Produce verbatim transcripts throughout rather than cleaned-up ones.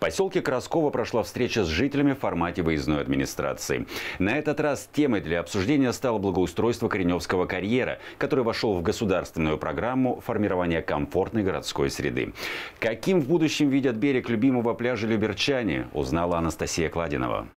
В поселке Красково прошла встреча с жителями в формате выездной администрации. На этот раз темой для обсуждения стало благоустройство Кореневского карьера, который вошел в государственную программу формирования комфортной городской среды. Каким в будущем видят берег любимого пляжа люберчане, узнала Анастасия Кладинова.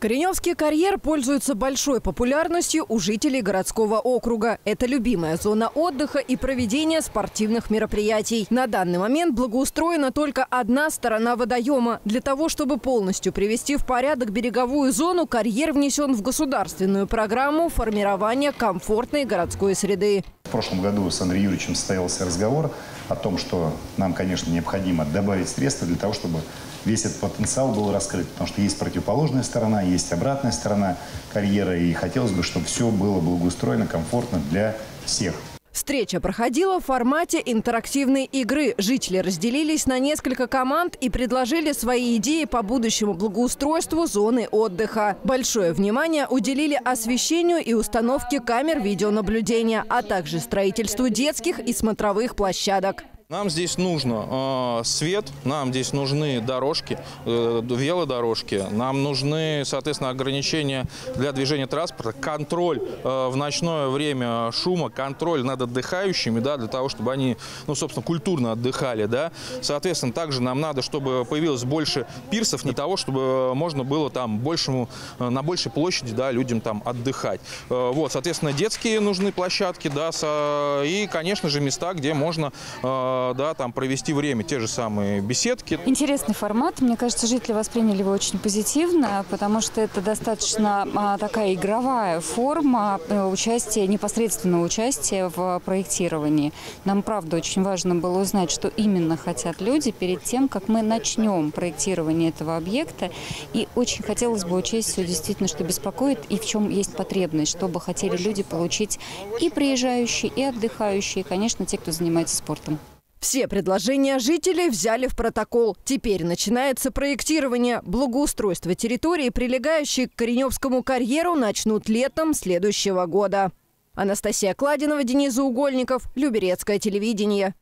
Кореневский карьер пользуется большой популярностью у жителей городского округа. Это любимая зона отдыха и проведения спортивных мероприятий. На данный момент благоустроена только одна сторона водоема. Для того, чтобы полностью привести в порядок береговую зону, карьер внесен в государственную программу формирования комфортной городской среды. В прошлом году с Андреем Юрьевичем состоялся разговор о том, что нам, конечно, необходимо добавить средства для того, чтобы весь этот потенциал был раскрыт. Потому что есть противоположная сторона, есть обратная сторона карьера. И хотелось бы, чтобы все было благоустроено, комфортно для всех. Встреча проходила в формате интерактивной игры. Жители разделились на несколько команд и предложили свои идеи по будущему благоустройству зоны отдыха. Большое внимание уделили освещению и установке камер видеонаблюдения, а также строительству детских и смотровых площадок. Нам здесь нужно э, свет, нам здесь нужны дорожки, э, велодорожки, нам нужны, соответственно, ограничения для движения транспорта, контроль э, в ночное время шума, контроль над отдыхающими, да, для того, чтобы они, ну, собственно, культурно отдыхали, да. Соответственно, также нам надо, чтобы появилось больше пирсов, для того, чтобы можно было там большему, на большей площади, да, людям там отдыхать. Э, вот, соответственно, детские нужны площадки, да, со, и, конечно же, места, где можно... Э, Да, там провести время, те же самые беседки. Интересный формат. Мне кажется, жители восприняли его очень позитивно, потому что это достаточно такая игровая форма участия, непосредственного участия в проектировании. Нам, правда, очень важно было узнать, что именно хотят люди перед тем, как мы начнем проектирование этого объекта. И очень хотелось бы учесть все действительно, что беспокоит и в чем есть потребность, что бы хотели люди получить и приезжающие, и отдыхающие, и, конечно, те, кто занимается спортом. Все предложения жителей взяли в протокол. Теперь начинается проектирование. Благоустройство территории, прилегающей к Кореневскому карьеру, начнут летом следующего года. Анастасия Кладинова, Денис Угольников, Люберецкое телевидение.